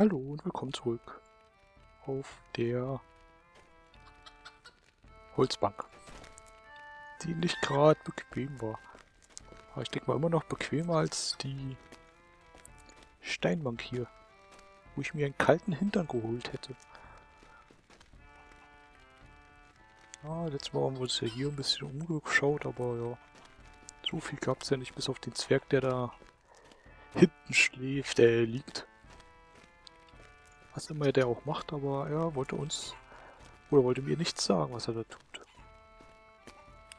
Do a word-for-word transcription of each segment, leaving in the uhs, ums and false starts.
Hallo und willkommen zurück auf der Holzbank, die nicht gerade bequem war. Aber ich denke mal immer noch bequemer als die Steinbank hier, wo ich mir einen kalten Hintern geholt hätte. Ah, letztes Mal haben wir uns ja hier ein bisschen umgeschaut, aber ja, so viel gab es ja nicht, bis auf den Zwerg, der da hinten schläft, der äh, liegt. Was immer der auch macht, aber er wollte uns, oder wollte mir nichts sagen, was er da tut.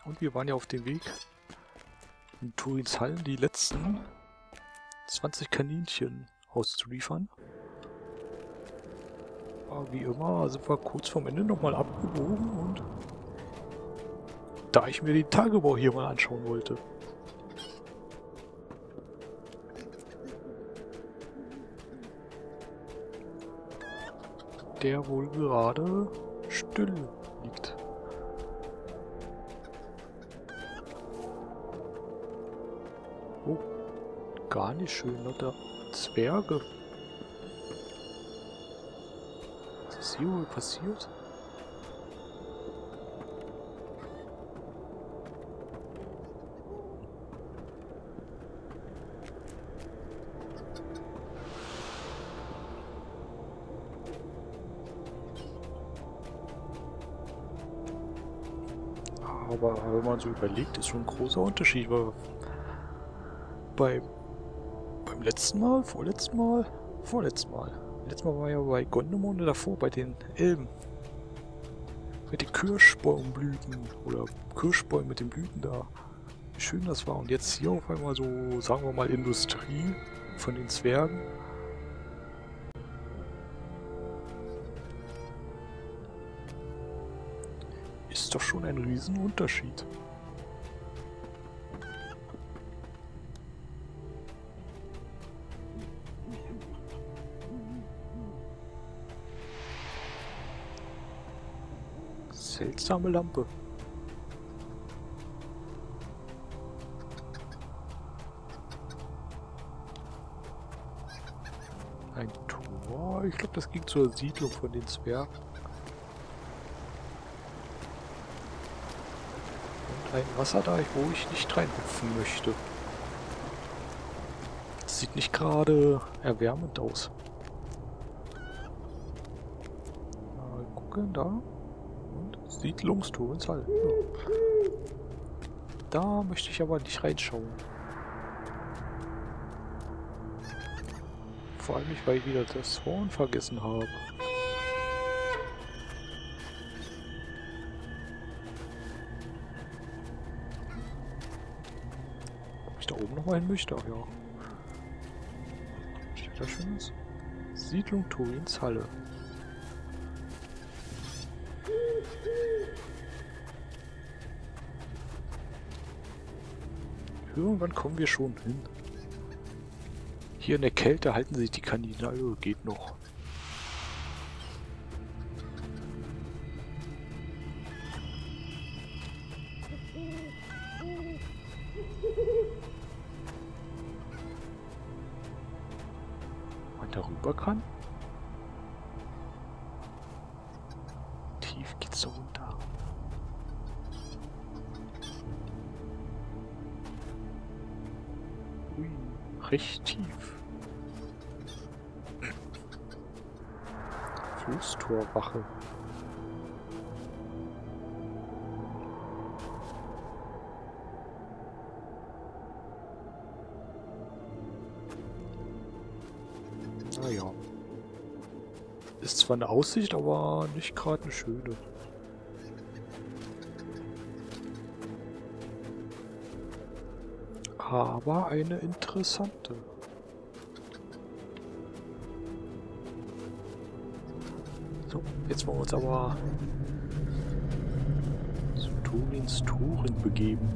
Und wir waren ja auf dem Weg in Turins Hallen, die letzten zwanzig Kaninchen auszuliefern. Aber wie immer sind wir kurz vorm Ende nochmal abgebogen, und da ich mir den Tagebau hier mal anschauen wollte. Der wohl gerade still liegt. Oh, gar nicht schön, oder? Zwerge. Was ist hier wohl passiert? Aber wenn man so überlegt, ist schon ein großer Unterschied, weil bei, beim letzten Mal, vorletzten Mal, vorletzten Mal. Letztes Mal war ja bei Gondemonde davor, bei den Elben. Mit den Kirschbaumblüten oder Kirschbäumen mit den Blüten da. Wie schön das war. Und jetzt hier auf einmal so, sagen wir mal, Industrie von den Zwergen. Ist doch schon ein Riesenunterschied. Seltsame Lampe. Ein Tor. Ich glaube, das ging zur Siedlung von den Zwergen. Ein Wasser da, wo ich nicht reinhüpfen möchte. Das sieht nicht gerade erwärmend aus. Mal gucken, da. Und Siedlungstor ins Hall. Ja. Da möchte ich aber nicht reinschauen. Vor allem nicht, weil ich wieder das Horn vergessen habe. Nochmal hin möchte, auch ja. Steht da Schönes? Siedlung Thorins Halle. Irgendwann kommen wir schon hin. Hier in der Kälte halten sich die Kaninen, also geht noch. Darüber kann. Tief geht's so runter. Ui, recht tief. Fußtorwache. Naja. Ist zwar eine Aussicht, aber nicht gerade eine schöne. Aber eine interessante. So, jetzt wollen wir uns aber zu Thorins Toren begeben.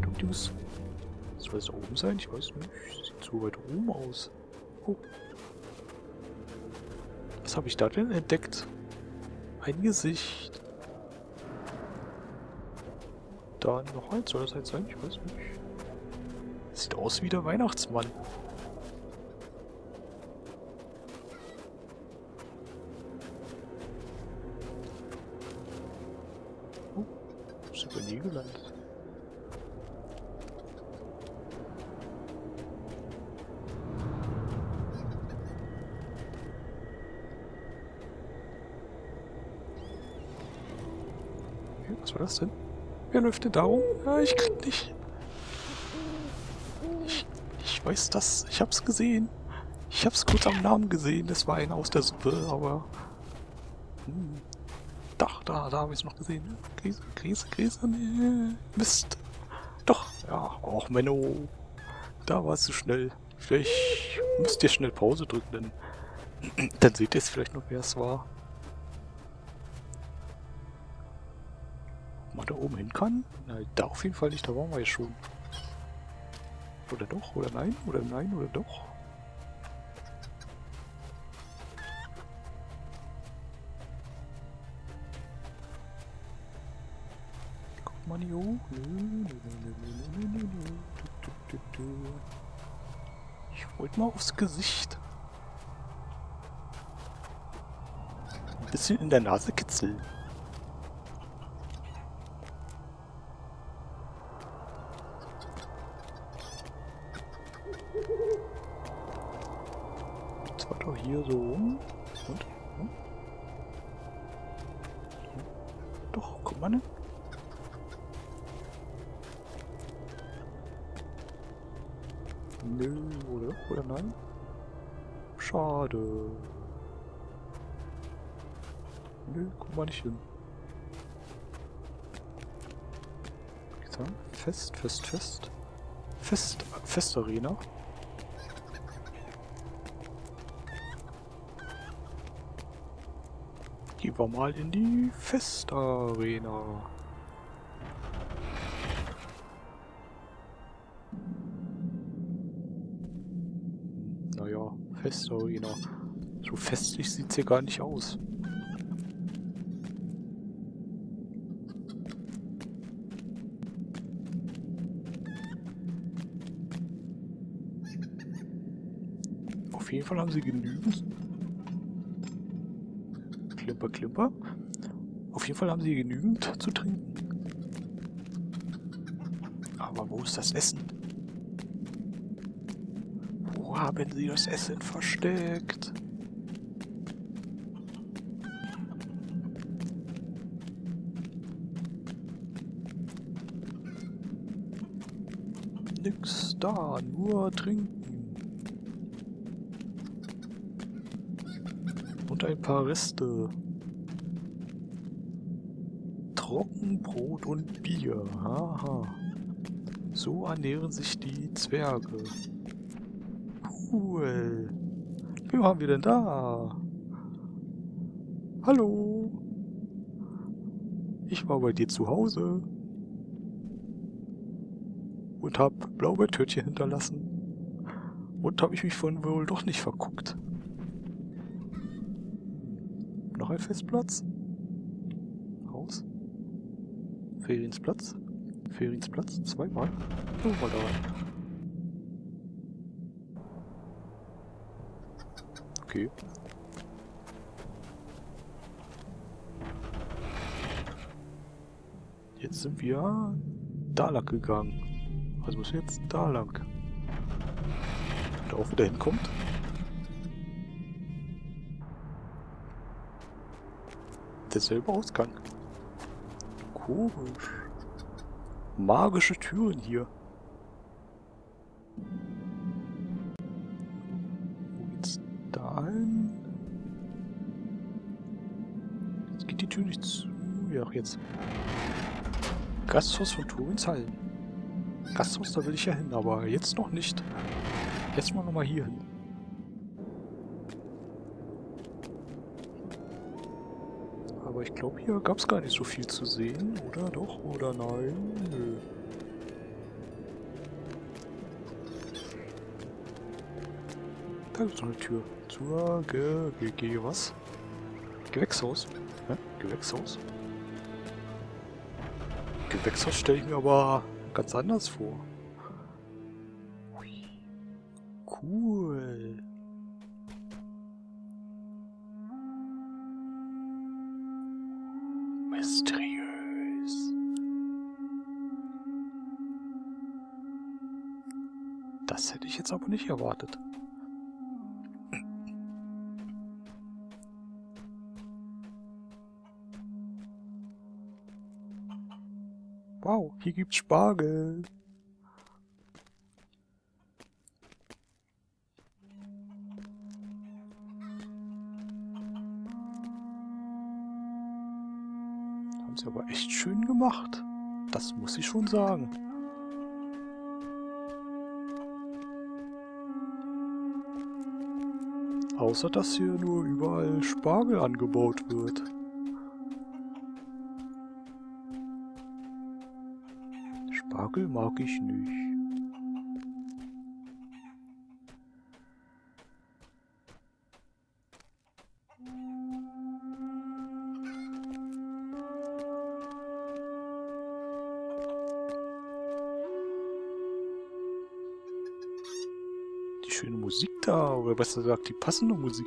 Dudius. Soll es oben sein? Ich weiß nicht. Sieht so weit oben aus. Was habe ich da denn entdeckt? Ein Gesicht. Da noch eins, soll das jetzt sein? Ich weiß nicht. Sieht aus wie der Weihnachtsmann. sie gelandet? Was war das denn? Wer läuft denn da rum? Ja, ich krieg nicht. Ich, ich weiß das. Ich hab's gesehen. Ich hab's kurz am Namen gesehen. Das war einer aus der Suppe, aber... Hm. Da, da, da habe ich es noch gesehen. Gräser, Gräser, Gräser, nee. Mist. Doch, ja, auch Menno. Da war es zu schnell. Vielleicht müsst ihr schnell Pause drücken, denn dann seht ihr es vielleicht noch, wer es war. Ob man da oben hin kann? Nein, da auf jeden Fall nicht, da waren wir ja schon. Oder doch, oder nein, oder nein, oder doch. Ich wollte mal aufs Gesicht. Ein bisschen in der Nase kitzeln. Jetzt war doch hier so rum. Und? Hm? Doch, kommt man hin. Nö, oder? Oder nein? Schade. Nö, guck mal nicht hin. Fest, fest, fest. Fest, fest Arena. Gehen wir mal in die Festarena. Festarena. So festlich sieht es hier gar nicht aus. Auf jeden Fall haben sie genügend. Klimper, klimper. Auf jeden Fall haben sie genügend zu trinken. Aber wo ist das Essen? Haben sie das Essen versteckt? Nix da, nur trinken. Und ein paar Reste. Trockenbrot und Bier. Aha. So ernähren sich die Zwerge. Cool. Wen haben wir denn da? Hallo. Ich war bei dir zu Hause. Und hab Blaubeertörtchen hinterlassen. Und habe ich mich von wohl doch nicht verguckt. Noch ein Festplatz? Haus? Feriensplatz? Feriensplatz? Zweimal? So, mal da rein. Okay. Jetzt sind wir da lang gegangen. Also müssen wir jetzt da lang. Und auch wieder hinkommt. Derselbe Ausgang. Komisch. Magische Türen hier. Jetzt geht die Tür nicht zu. Ja, jetzt. Gasthaus von Thorins Hallen. Gasthaus, da will ich ja hin, aber jetzt noch nicht. Jetzt mal nochmal hier hin. Aber ich glaube, hier gab es gar nicht so viel zu sehen. Oder doch? Oder nein? Nö. Da gibt es noch eine Tür. Zur Ge... Ge... Ge... was? Gewächshaus. Hä? Gewächshaus? Gewächshaus stelle ich mir aber ganz anders vor. Cool. Mysteriös. Das hätte ich jetzt aber nicht erwartet. Wow, hier gibt's Spargel. Haben sie aber echt schön gemacht. Das muss ich schon sagen. Außer, dass hier nur überall Spargel angebaut wird. Spargel mag ich nicht. Die schöne Musik da, oder besser gesagt, die passende Musik.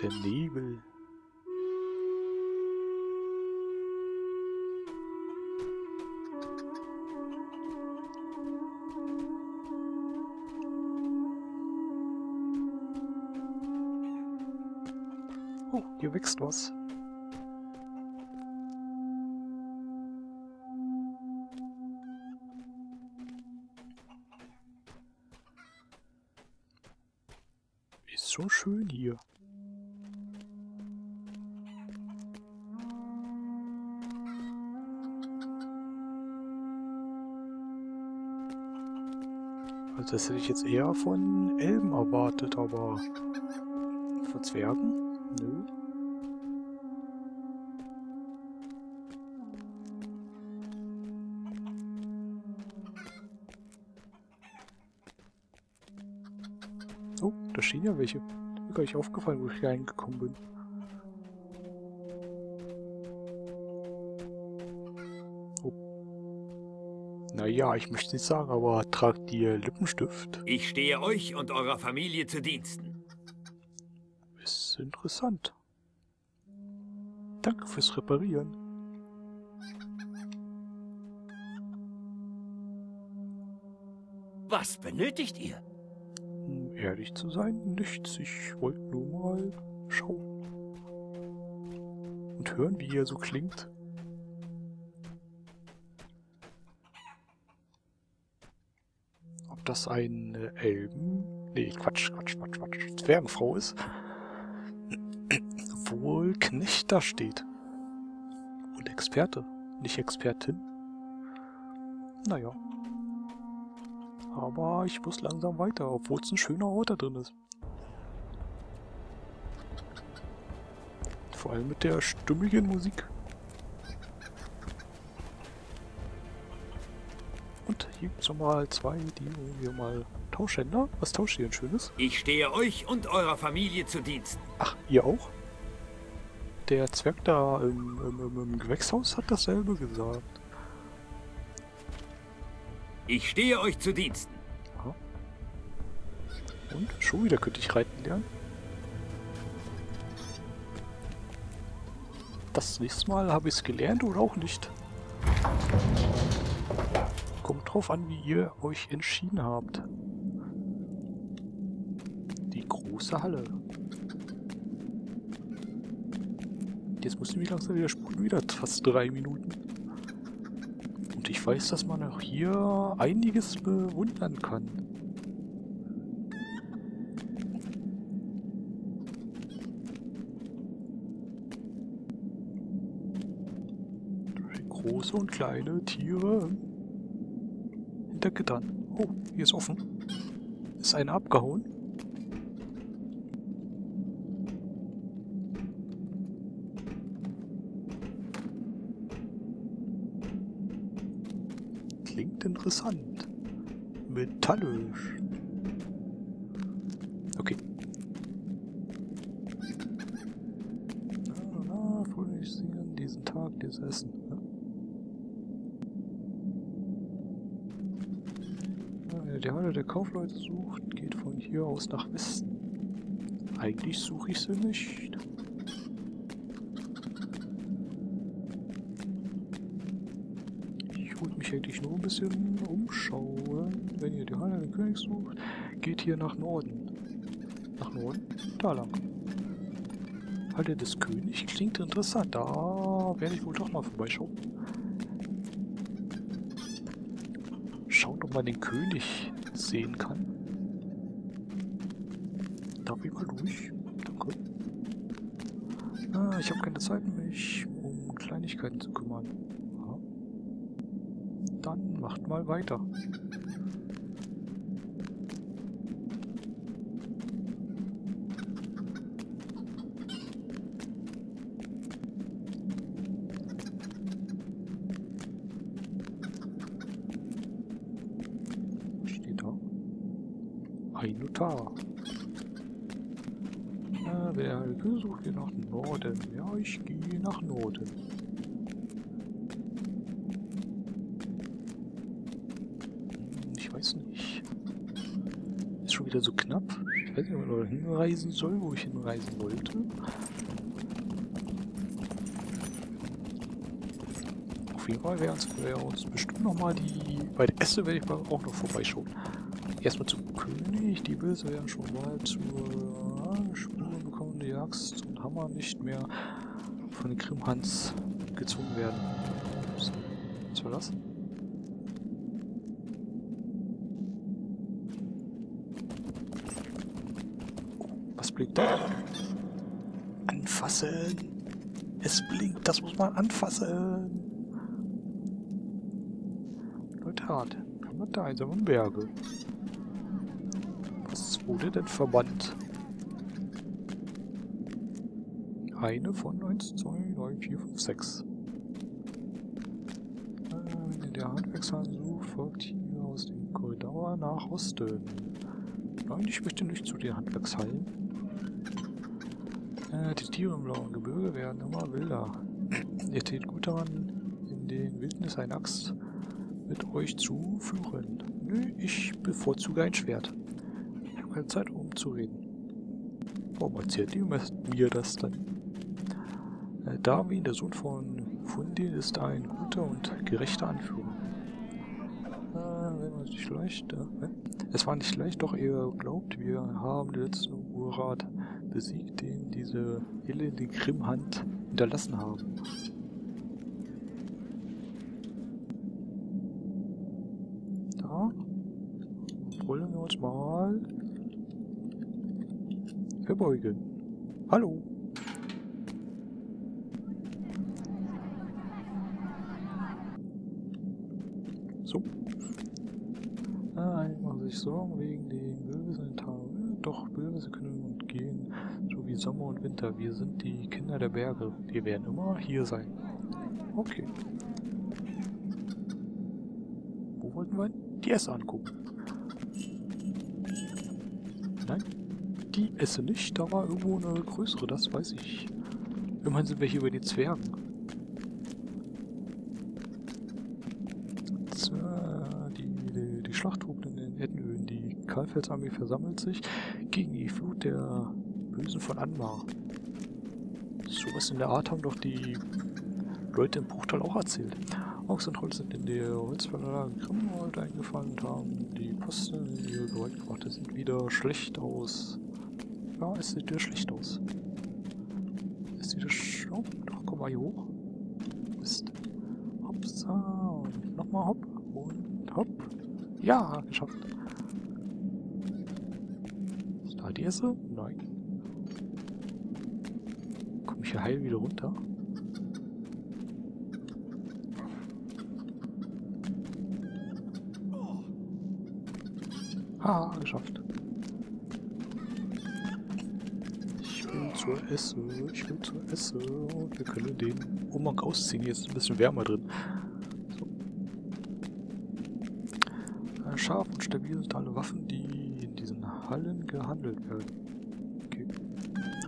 Der Nebel. Oh, hier wächst was. Ist so schön hier. Also das hätte ich jetzt eher von Elben erwartet, aber von Zwergen? Nö. Oh, da stehen ja welche. Die sind mir gar nicht aufgefallen, wo ich hier reingekommen bin. Oh. Naja, ich möchte nicht sagen, aber tragt ihr Lippenstift? Ich stehe euch und eurer Familie zu Diensten. Interessant. Danke fürs Reparieren. Was benötigt ihr? Um ehrlich zu sein, nichts. Ich wollte nur mal schauen. Und hören, wie ihr so klingt. Ob das eine Elben... Nee, Quatsch, Quatsch, Quatsch, Quatsch. Zwergenfrau ist. Wohl Knecht da steht. Und Experte, nicht Expertin. Naja. Aber ich muss langsam weiter, obwohl es ein schöner Ort da drin ist. Vor allem mit der stimmigen Musik. Und hier gibt es nochmal zwei, die wir mal tauschen. Na, was tauscht ihr denn Schönes? Ich stehe euch und eurer Familie zu Diensten. Ach, ihr auch? Der Zwerg da im, im, im, im Gewächshaus hat dasselbe gesagt. Ich stehe euch zu Diensten. Aha. Und schon wieder könnte ich reiten lernen. Das nächste Mal habe ich es gelernt oder auch nicht. Kommt drauf an, wie ihr euch entschieden habt. Die große Halle. Jetzt mussten wir langsam wieder spulen, wieder fast drei Minuten. Und ich weiß, dass man auch hier einiges bewundern kann. Große und kleine Tiere hinter Gittern. Oh, hier ist offen. Ist einer abgehauen? Klingt interessant. Metallisch. Okay. Na, na, fröhlich singen, diesen Tag, dieses Essen. Ja. Ja, die Halle der Kaufleute sucht, geht von hier aus nach Westen. Eigentlich suche ich sie nicht. täglich nur ein bisschen umschauen. Wenn ihr die Halle des Königs sucht, geht hier nach Norden. Nach Norden? Da lang. Halle des Königs klingt interessant. Da werde ich wohl doch mal vorbeischauen. Schaut, ob man den König sehen kann. Darf ich mal durch? Danke. Ah, ich habe keine Zeit, mich um Kleinigkeiten zu kümmern. Aha. Dann macht mal weiter. Was steht da? Ein Notar. Wer Heilkühl sucht, geht nach Norden. Ja, ich gehe nach Norden. Ich weiß nicht. Ist schon wieder so knapp. Ich weiß nicht, ob ich hinreisen soll, wo ich hinreisen wollte. Auf jeden Fall wäre uns bestimmt nochmal die... Bei der Esse werde ich auch noch vorbeischauen. Erstmal zum König. Die Böse werden schon mal zur Spur bekommen, die Axt und Hammer nicht mehr von den Grimhans gezogen werden. So, was war das? Oh, was blinkt da? Anfassen! Es blinkt, das muss man anfassen! Leute, hart. Kann man da einsamen Berge? Was wurde denn verbannt? Eine von eins, zwei, drei, vier, fünf, sechs. Äh, wenn ihr der Handwerkshandel sucht, folgt hier aus dem Korridor nach Osten. Nein, ich möchte nicht zu den Handwerkshallen. Äh, die Tiere im blauen Gebirge werden immer wilder. Ihr tätet gut daran, in den Wildnis eine Axt mit euch zu führen. Nö, ich bevorzuge ein Schwert. Ich habe keine Zeit, um zu reden. Warum erzählt ihr mir das dann? Darwin, der Sohn von Fundin, ist ein guter und gerechter Anführer. Äh, wenn man nicht leicht, äh, es war nicht leicht, doch ihr glaubt, wir haben den letzten Urrat besiegt, den diese elende Grimmhand hinterlassen haben. Da wollen wir uns mal verbeugen. Hallo! So. Ah, ich mache sich Sorgen wegen den Bösen in Tarwin. Doch Böse können und gehen, so wie Sommer und Winter. Wir sind die Kinder der Berge. Wir werden immer hier sein. Okay. Wo wollten wir die Esse angucken? Nein, die Esse nicht. Da war irgendwo eine größere, das weiß ich. Immerhin sind wir hier über die Zwergen. Die Kahlfelsarmee versammelt sich gegen die Flut der Bösen von Anwar. Sowas in der Art haben doch die Leute im Bruchtal auch erzählt. Ochs und Holz sind in der Holzverlage Grimmwald eingefangen und haben die Posten in ihr Gewalt gebracht. Es sieht wieder schlecht aus. Ja, es sieht wieder schlecht aus. Es sieht wieder schlecht aus. Doch, komm mal hier hoch. Mist. Hopsa. Und nochmal hopp. Und hopp. Ja, geschafft. Die Esse? Nein. Komme ich hier heil wieder runter? Ah, geschafft. Ich will zur Esse, ich will zur Esse und wir können den Umhang ausziehen. Hier ist ein bisschen wärmer drin. So. Scharf und stabil sind alle Waffen, die Hallen gehandelt werden. Okay.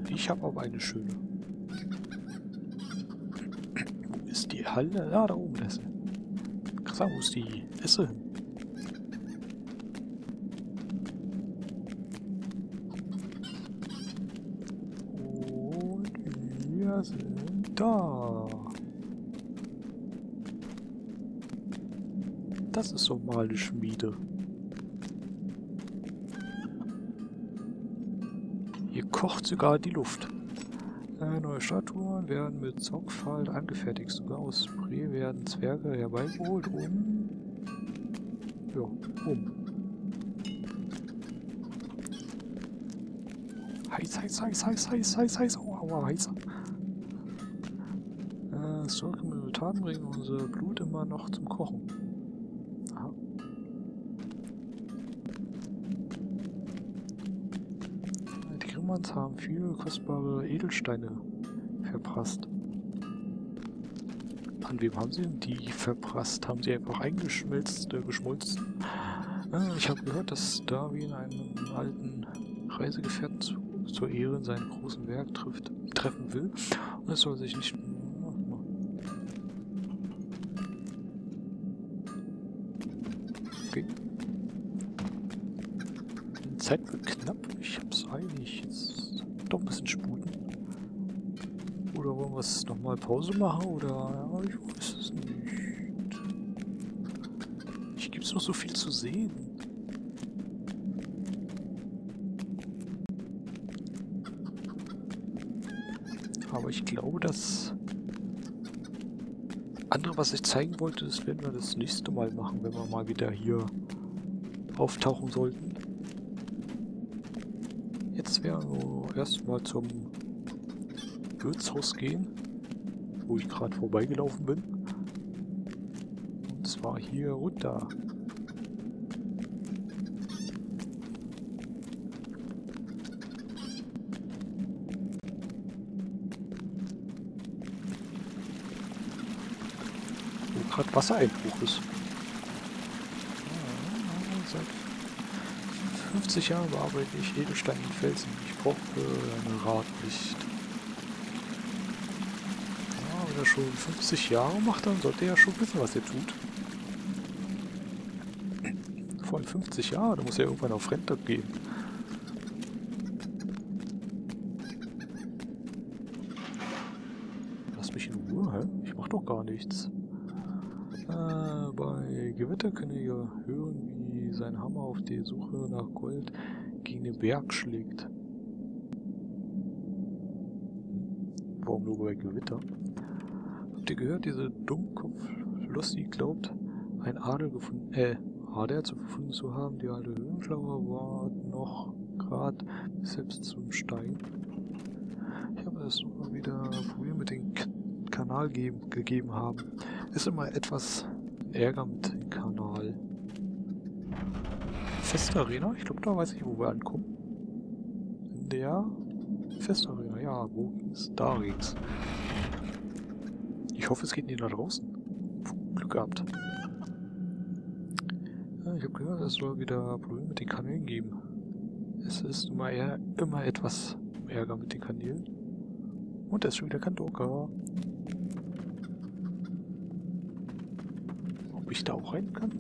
Ich habe aber eine schöne. Wo ist die Halle? Ah, da oben ist sie. Krass, wo ist die Esse hin? Und wir sind da. Das ist doch mal eine Schmiede. Hier kocht sogar die Luft. Äh, neue Statuen werden mit Sorgfalt angefertigt. Sogar aus Spray werden Zwerge herbeigeholt, um... Ja, um. Heiß, heiß, heiß, heiß, heiß, heiß, heiß, aua, aua, heiß. Äh, Sorge mit Taten bringen unser Blut immer noch zum Kochen. Aha. Die Grimhans haben viele kostbare Edelsteine verprasst. An wem haben sie denn die verprasst? Haben sie einfach eingeschmilzt, äh, geschmolzen? Äh, ich habe gehört, dass Darwin einen alten Reisegefährten zu, zur Ehre in seinem großen Werk trifft, treffen will. Und es soll sich nicht... Okay. Die Zeit wird knapp. Ich hab's eilig. Jetzt doch ein bisschen sputen. Oder wollen wir es nochmal Pause machen? Oder... Ja, ich weiß es nicht. Hier gibt's noch so viel zu sehen. Aber ich glaube, das andere, was ich zeigen wollte, das werden wir das nächste Mal machen, wenn wir mal wieder hier auftauchen sollten. Jetzt werden wir erstmal zum Wirtshaus gehen, wo ich gerade vorbeigelaufen bin. Und zwar hier runter. Gerade Wassereinbruch ist. Seit fünfzig Jahren bearbeite ich Edelsteine und Felsen. Ich brauche einen Rat nicht. Ja, wenn er schon fünfzig Jahre macht, dann sollte er ja schon wissen, was er tut. Vor allem fünfzig Jahre, da muss er ja irgendwann auf Rente gehen. Lass mich in Ruhe, hä? Ich mach doch gar nichts. Äh, bei Gewitter könnt ihr hören, wie sein Hammer auf der Suche nach Gold gegen den Berg schlägt. Warum nur bei Gewitter? Habt ihr gehört, diese Dummkopf-Lossi glaubt, ein Adel gefunden, äh, Adel zu gefunden zu haben. Die alte Höhlenschlauer war noch gerade selbst zum Stein. Ich habe das immer wieder probiert mit den K Kanal geben, gegeben haben. Ist immer etwas Ärger mit dem Kanal. Festarena? Ich glaube, da weiß ich, wo wir ankommen. In der Festarena, ja, wo ging's? Da ging's. Ich hoffe, es geht nicht nach draußen. Glück gehabt. Ja, ich habe gehört, es soll wieder Probleme mit den Kanälen geben. Es ist immer, eher, immer etwas Ärger mit den Kanälen. Und da ist schon wieder kein Docker. Ob ich da auch rein kann?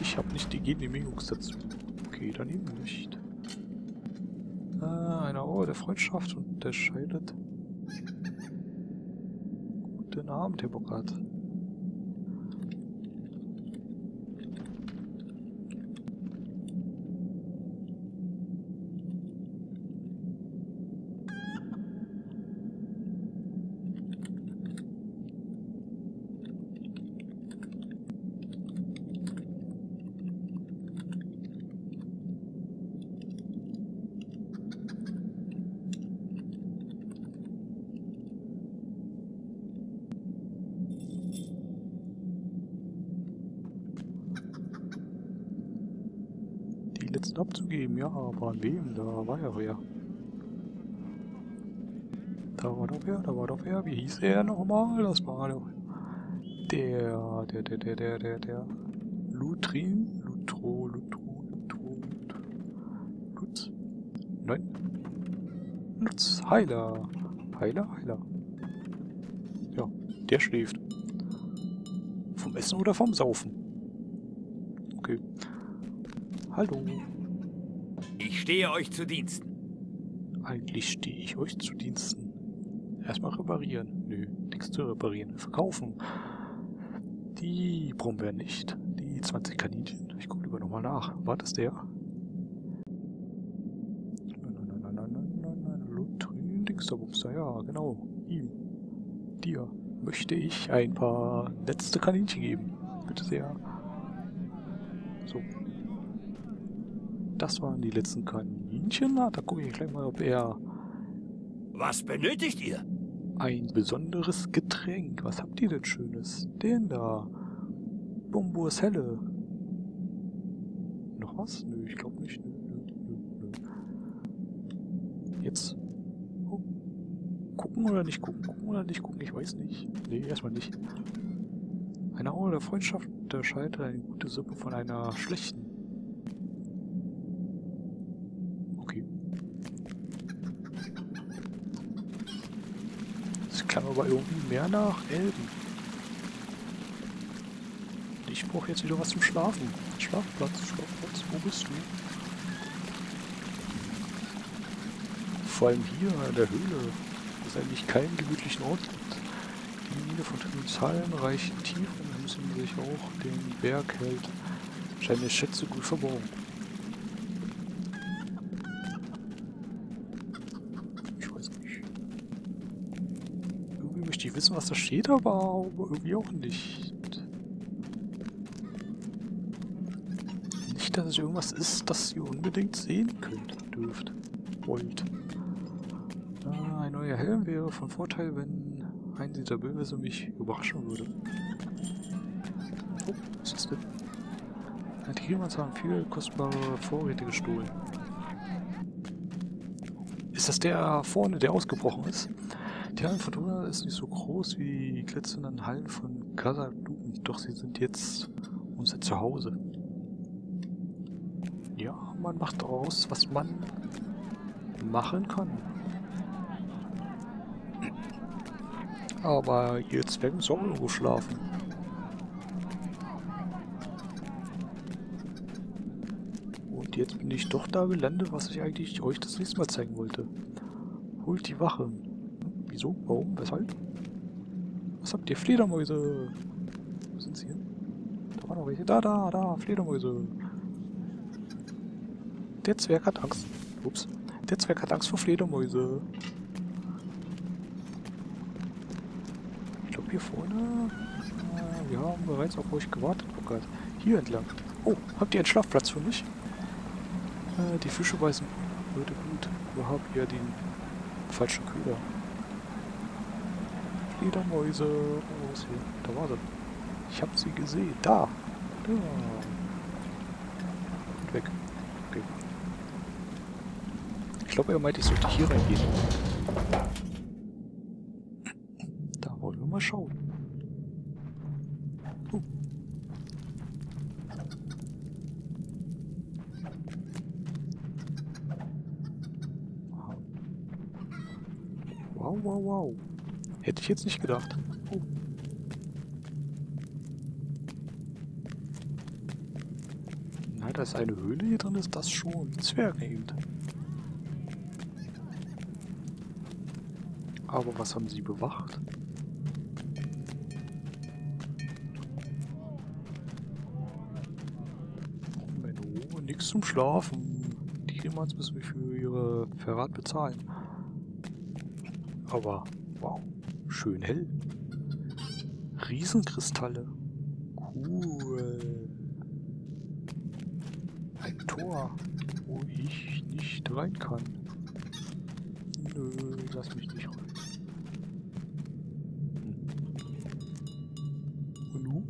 Ich habe nicht die Genehmigung dazu. Okay, dann eben nicht. Äh, eine Ohr der Freundschaft und der scheidet. Guten Abend, Herr Bokert. Letzten abzugeben, ja, aber an wem? Da war ja wer. Da war doch wer, da war doch wer. Wie hieß er nochmal? Das war doch der, der, der, der, der, der, der. Lutrin? Lutro, Lutro, Lutro, Lutz? Nein. Lutz, Heiler. Heiler, Heiler. Ja, der schläft. Vom Essen oder vom Saufen? Okay. Hallo. Ich stehe euch zu Diensten. Eigentlich stehe ich euch zu Diensten. Erstmal reparieren. Nö, nichts zu reparieren. Verkaufen. Die Brombeeren nicht. Die zwanzig Kaninchen. Ich gucke lieber nochmal nach. War das der? Nein, nein, nein, nein, nein, nein. Lutrin, Dingsterbumster. Ja, genau. Ihm. Dir möchte ich ein paar letzte Kaninchen geben. Bitte sehr. So. Das waren die letzten Kaninchen. Na, da gucke ich gleich mal, ob er... Was benötigt ihr? Ein besonderes Getränk. Was habt ihr denn Schönes? Den da. Bombus Helle. Noch was? Nö, ich glaube nicht. Nö, nö, nö. Jetzt. Oh. Gucken oder nicht gucken? Gucken oder nicht gucken? Ich weiß nicht. Nee, erstmal nicht. Eine Aue der Freundschaft unterscheidet eine gute Suppe von einer schlechten. Klang aber irgendwie mehr nach Elben. Ich brauche jetzt wieder was zum Schlafen. Schlafplatz, Schlafplatz, wo bist du? Vor allem hier in der Höhle, wo es eigentlich keinen gemütlichen Ort gibt. Die Mine von Tremizalen reichen tief und müssen sich auch den Berg hält. Scheint mir Schätze gut verborgen. Ich wissen, was da steht, aber irgendwie auch nicht. Nicht, dass es irgendwas ist, das ihr unbedingt sehen könnt, dürft, wollt. Ah, ein neuer Helm wäre von Vorteil, wenn ein dieser Böse mich überraschen würde. Oh, was ist denn? Die Grimhans haben viele kostbare Vorräte gestohlen. Ist das der vorne, der ausgebrochen ist? Die Hallen von Thorin ist nicht so groß wie die glitzernden Hallen von Kasaduken, doch sie sind jetzt unser Zuhause. Ja, man macht daraus, was man machen kann. Aber jetzt werden wir auch irgendwo schlafen. Und jetzt bin ich doch da gelandet, was ich eigentlich euch das nächste Mal zeigen wollte. Holt die Wache. Wieso? Warum? Weshalb? Was habt ihr? Fledermäuse! Wo sind sie hin? Da waren noch welche. Da, da, da! Fledermäuse! Der Zwerg hat Angst. Ups. Der Zwerg hat Angst vor Fledermäuse. Ich glaube hier vorne... Äh, wir haben bereits auf euch gewartet. Oh Gott. Hier entlang. Oh, habt ihr einen Schlafplatz für mich? Äh, die Fische beißen. Würde gut. Wo habt ihr den falschen Köder? Fledermäuse. Oh, was hier? Da war sie. Ich habe sie gesehen. Da. Da. Und weg. Okay. Ich glaube, er meinte, ich sollte hier reingehen. Da wollen wir mal schauen. Oh. Wow, wow, wow. Hätte ich jetzt nicht gedacht. Oh. Na, da ist eine Höhle hier drin, ist das schon. Zwerge eben. Aber was haben sie bewacht? Menno, nix zum Schlafen. Die Grimhans müssen wir für ihre Verrat bezahlen. Aber, wow. Schön hell. Riesenkristalle. Cool. Ein Tor, wo ich nicht rein kann. Nö, lass mich nicht rein. Und nun?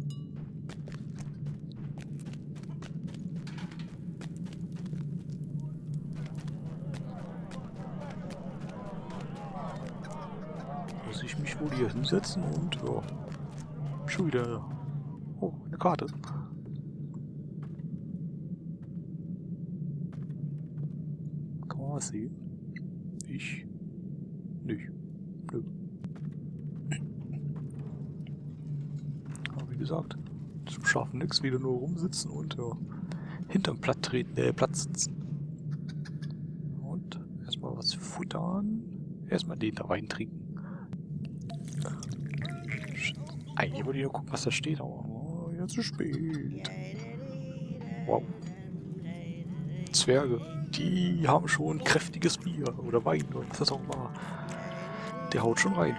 Ich mich wohl hier hinsetzen und ja, schon wieder. Oh, eine Karte. Kann man was sehen? Ich nicht. Nö. Aber wie gesagt, zum Schaffen nix, wieder nur rumsitzen und ja, hinterm Platz treten, äh, Platz sitzen. Und erstmal was futtern. Erstmal den da rein trinken. Eigentlich wollte ich nur gucken, was da steht, aber wieder zu spät. Wow. Zwerge, die haben schon kräftiges Bier oder Wein oder was das auch war. Der haut schon rein.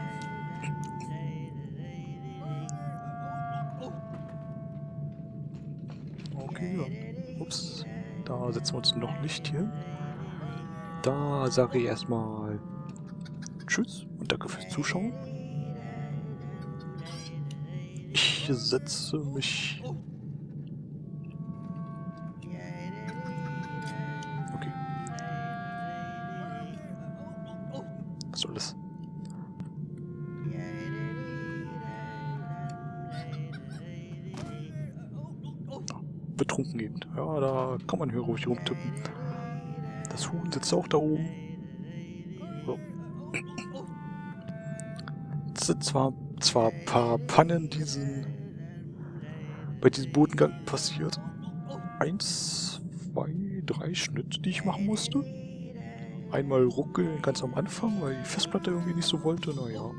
Okay, ja. Ups. Da setzen wir uns noch nicht hier. Da sage ich erstmal tschüss und danke fürs Zuschauen. Ich setze mich... Okay. Was soll das? Betrunken eben. Ja, da kann man hier ruhig rumtippen. Das Huhn sitzt auch da oben. So. Es sind zwar zwar ein paar Pannen diesen, bei diesem Botengang passiert. Eins, zwei, drei Schnitte, die ich machen musste. Einmal ruckeln ganz am Anfang, weil die Festplatte irgendwie nicht so wollte. Naja.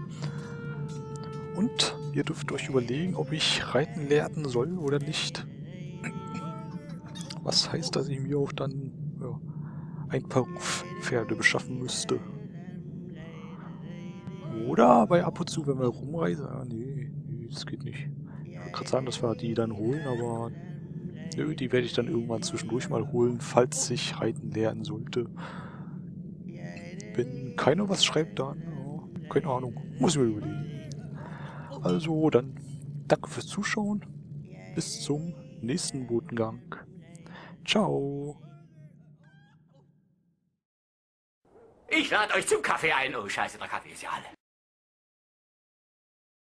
Und ihr dürft euch überlegen, ob ich reiten lernen soll oder nicht. Was heißt, dass ich mir auch dann ja, ein paar Pferde beschaffen müsste. Oder bei ab und zu, wenn wir rumreisen. Ah, nee, nee, das geht nicht. Ich wollte gerade sagen, dass wir die dann holen, aber nö, die werde ich dann irgendwann zwischendurch mal holen, falls ich reiten lernen sollte. Wenn keiner was schreibt, dann, ja, keine Ahnung, muss ich mir überlegen. Also dann, danke fürs Zuschauen. Bis zum nächsten Botengang. Ciao. Ich lade euch zum Kaffee ein. Oh, scheiße, der Kaffee ist ja alle.